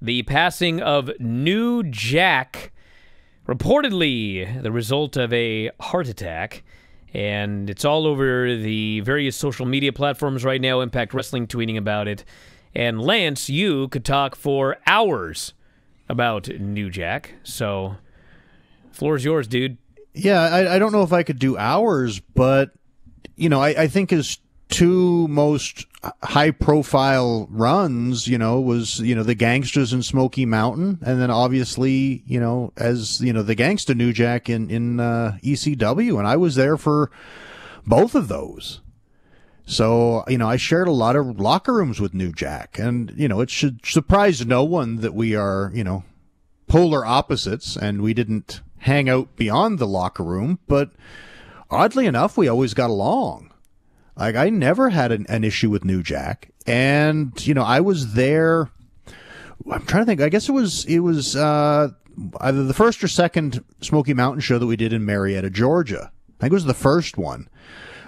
the passing of New Jack, reportedly the result of a heart attack. And it's all over the various social media platforms right now, Impact Wrestling tweeting about it. And Lance, you could talk for hours about New Jack, so floor's yours, dude. Yeah, I don't know if I could do hours, but, you know, I think his two most high-profile runs, you know, was, you know, the Gangsters in Smoky Mountain, and then obviously, you know, as, you know, the Gangsta New Jack in ECW, and I was there for both of those. So, you know, I shared a lot of locker rooms with New Jack, and, you know, it should surprise no one that we are, you know, polar opposites, and we didn't hang out beyond the locker room, but oddly enough, we always got along. Like, I never had an issue with New Jack, and, you know, I was there, I'm trying to think, I guess it was either the first or second Smoky Mountain show that we did in Marietta, Georgia. I think it was the first one,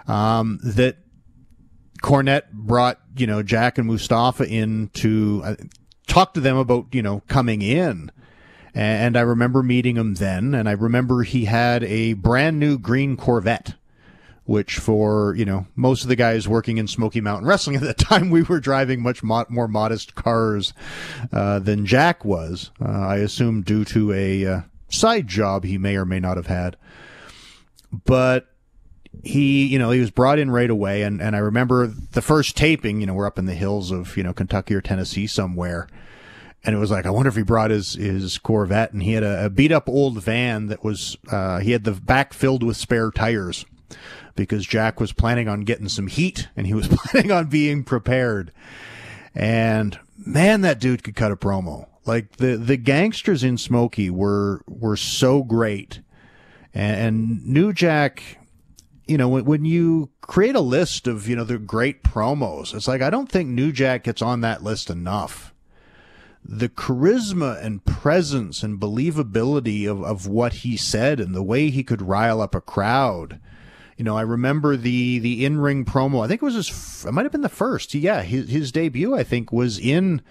that Cornette brought, you know, Jack and Mustafa in to talk to them about, you know, coming in. And I remember meeting him then, and I remember he had a brand new green Corvette, which for, you know, most of the guys working in Smoky Mountain Wrestling at that time, we were driving much more modest cars than Jack was, I assume due to a side job he may or may not have had. But he, you know, he was brought in right away, and I remember the first taping, you know, we're up in the hills of, you know, Kentucky or Tennessee somewhere, and it was like, I wonder if he brought his Corvette, and he had a beat-up old van that was, he had the back filled with spare tires, because Jack was planning on getting some heat, and he was planning on being prepared. And, man, that dude could cut a promo. Like, the Gangsters in Smokey were so great, and New Jack... You know, when you create a list of, you know, the great promos, it's like, I don't think New Jack gets on that list enough. The charisma and presence and believability of what he said and the way he could rile up a crowd. You know, I remember the in-ring promo. I think it was it might have been the first. Yeah, his debut, I think, was in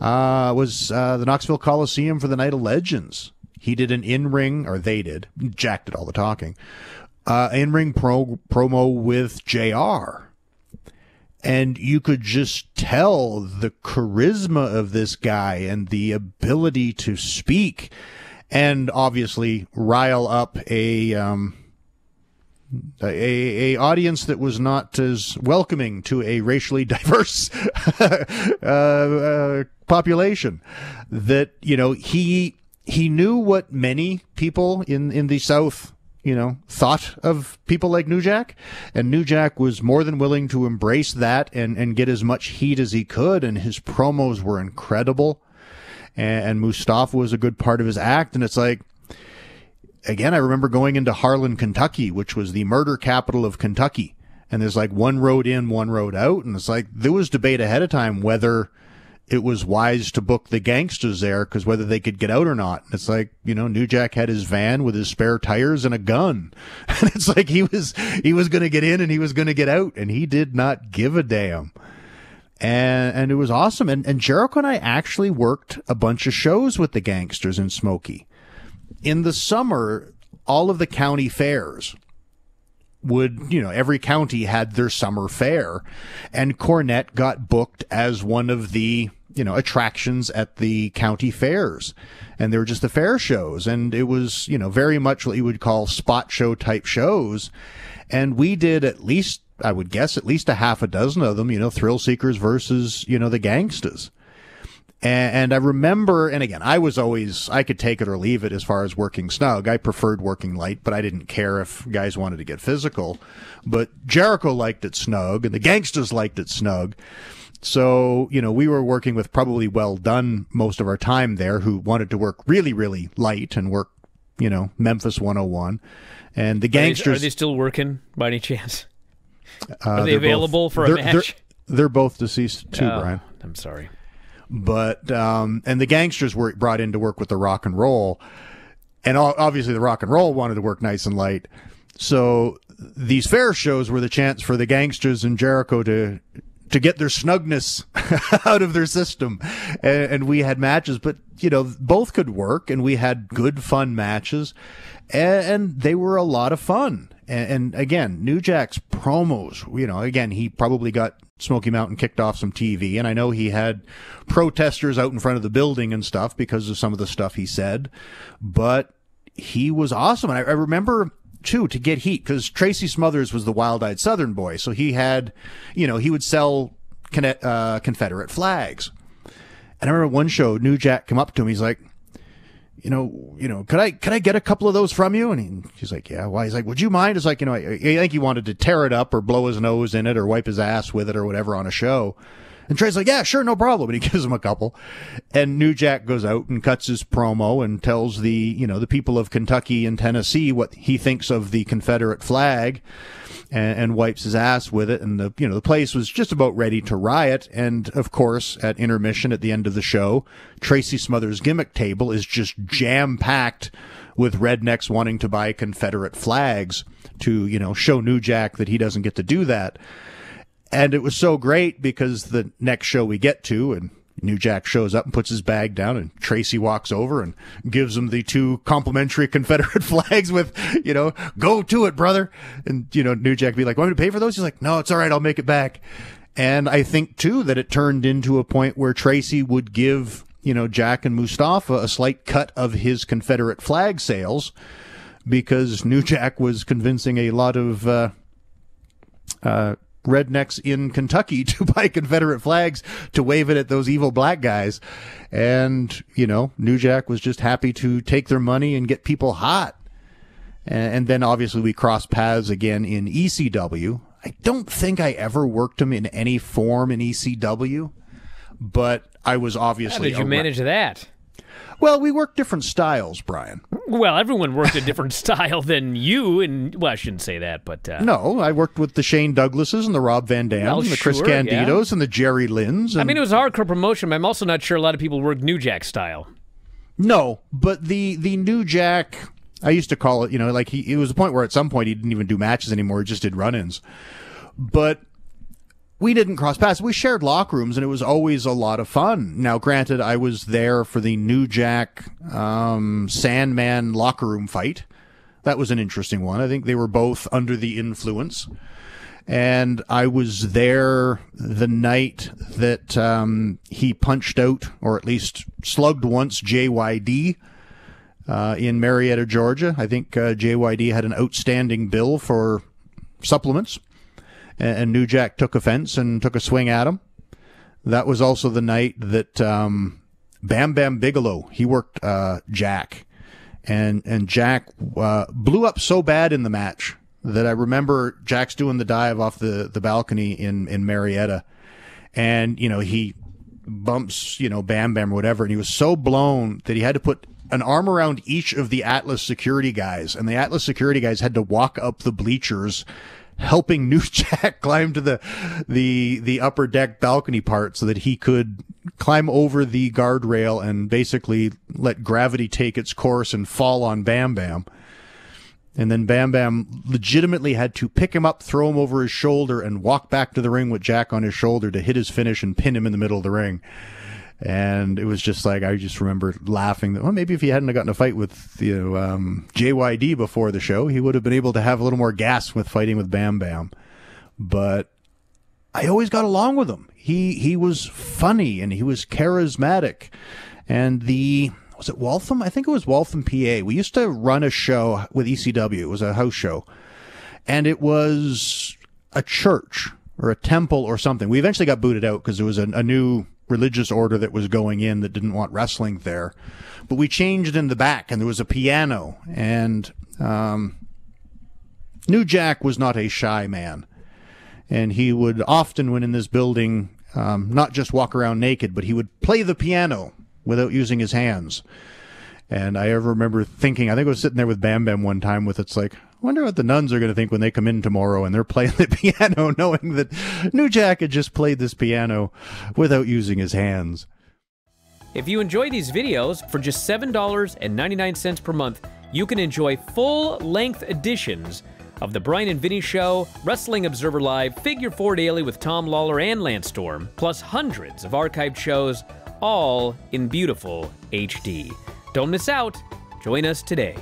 the Knoxville Coliseum for the Night of Legends. He did an in-ring, or they did. Jack did all the talking. In-ring promo with JR, and you could just tell the charisma of this guy and the ability to speak and obviously rile up a audience that was not as welcoming to a racially diverse population. That, you know, he knew what many people in the South, you know, thought of people like New Jack, and New Jack was more than willing to embrace that and get as much heat as he could, and his promos were incredible, and Mustafa was a good part of his act. And it's like, again, I remember going into Harlan, Kentucky, which was the murder capital of Kentucky, and there's like one road in, one road out, and it's like there was debate ahead of time whether it was wise to book the Gangsters there, because whether they could get out or not. It's like, you know, New Jack had his van with his spare tires and a gun, and it's like he was going to get in and he was going to get out, and he did not give a damn. And it was awesome. And Jericho and I actually worked a bunch of shows with the Gangsters in Smokey. In the summer, all of the county fairs would, you know, every county had their summer fair, and Cornette got booked as one of the, you know, attractions at the county fairs, and they were just the fair shows, and it was, you know, very much what you would call spot show type shows, and we did at least, I would guess, at least a half a dozen of them, you know, Thrill Seekers versus, you know, the Gangsters. And I remember, and again, I could take it or leave it as far as working snug. I preferred working light, but I didn't care if guys wanted to get physical. But Jericho liked it snug, and the Gangsters liked it snug. So, you know, we were working with probably Well Done most of our time there, who wanted to work really, really light and work, you know, Memphis 101. And the Gangsters... Are they still working by any chance? Are they available for a match? They're both deceased too, Brian. I'm sorry. But, and the Gangsters were brought in to work with the Rock and Roll. And obviously the Rock and Roll wanted to work nice and light. So these fair shows were the chance for the Gangsters and Jericho to to get their snugness out of their system. And we had matches, but, you know, both could work, and we had good, fun matches, and they were a lot of fun. And again, New Jack's promos, you know, again, he probably got Smoky Mountain kicked off some TV, and I know he had protesters out in front of the building and stuff because of some of the stuff he said, but he was awesome. And I remember, too, to get heat, because Tracy Smothers was the wild-eyed Southern boy, so he had, you know, he would sell Confederate flags. And I remember one show, New Jack come up to him, he's like, you know, could I get a couple of those from you? And he's like, yeah, why? He's like, would you mind? It's like, you know, I think he wanted to tear it up or blow his nose in it or wipe his ass with it or whatever on a show. And Trey's like, yeah, sure, no problem. And he gives him a couple. And New Jack goes out and cuts his promo and tells the, you know, the people of Kentucky and Tennessee what he thinks of the Confederate flag, and wipes his ass with it. And the, you know, the place was just about ready to riot. And of course, at intermission, at the end of the show, Tracy Smothers' gimmick table is just jam packed with rednecks wanting to buy Confederate flags to, you know, show New Jack that he doesn't get to do that. And it was so great because the next show we get to, and New Jack shows up and puts his bag down, and Tracy walks over and gives him the two complimentary Confederate flags with, you know, go to it, brother. And, you know, New Jack be like, want me to pay for those? He's like, no, it's all right, I'll make it back. And I think, too, that it turned into a point where Tracy would give, you know, Jack and Mustafa a slight cut of his Confederate flag sales because New Jack was convincing a lot of rednecks in Kentucky to buy Confederate flags to wave it at those evil black guys. And, you know, New Jack was just happy to take their money and get people hot. And then obviously we crossed paths again in ECW. I don't think I ever worked him in any form in ECW, but I was obviously... How did you manage that? Well, we worked different styles, Brian. Well, everyone worked a different style than you, and well, I shouldn't say that, but no, I worked with the Shane Douglases and the Rob Van Dam, well, and the Chris Candidos, yeah, and the Jerry Lynns. And... I mean, it was a hardcore promotion, but I'm also not sure a lot of people worked New Jack style. No, but the New Jack, I used to call it, you know, like it was a point where at some point he didn't even do matches anymore; he just did run-ins. But we didn't cross paths. We shared locker rooms, and it was always a lot of fun. Now, granted, I was there for the New Jack Sandman locker room fight. That was an interesting one. I think they were both under the influence. And I was there the night that he punched out, or at least slugged once, JYD in Marietta, Georgia. I think JYD had an outstanding bill for supplements, and New Jack took offense and took a swing at him. That was also the night that Bam Bam Bigelow, he worked Jack. And Jack blew up so bad in the match that I remember Jack's doing the dive off the balcony in Marietta. And, you know, he bumps, you know, Bam Bam or whatever, and he was so blown that he had to put an arm around each of the Atlas security guys. And the Atlas security guys had to walk up the bleachers helping New Jack climb to the upper deck balcony part so that he could climb over the guardrail and basically let gravity take its course and fall on Bam Bam. And then Bam Bam legitimately had to pick him up, throw him over his shoulder, and walk back to the ring with Jack on his shoulder to hit his finish and pin him in the middle of the ring. And it was just like, I just remember laughing that, well, maybe if he hadn't gotten a fight with, you know, JYD before the show, he would have been able to have a little more gas with fighting with Bam Bam. But I always got along with him. He was funny and he was charismatic. And was it Waltham? I think it was Waltham, PA. We used to run a show with ECW. It was a house show, and it was a church or a temple or something. We eventually got booted out because there was a new religious order that was going in that didn't want wrestling there, but we changed in the back, and there was a piano, and New Jack was not a shy man, and he would often, when in this building, not just walk around naked, but he would play the piano without using his hands. And I ever remember thinking, I think I was sitting there with Bam Bam one time with, it's like, I wonder what the nuns are going to think when they come in tomorrow and they're playing the piano, knowing that New Jack had just played this piano without using his hands. If you enjoy these videos, for just $7.99 per month, you can enjoy full-length editions of the Brian and Vinny Show, Wrestling Observer Live, Figure Four Daily with Tom Lawler and Lance Storm, plus hundreds of archived shows, all in beautiful HD. Don't miss out. Join us today.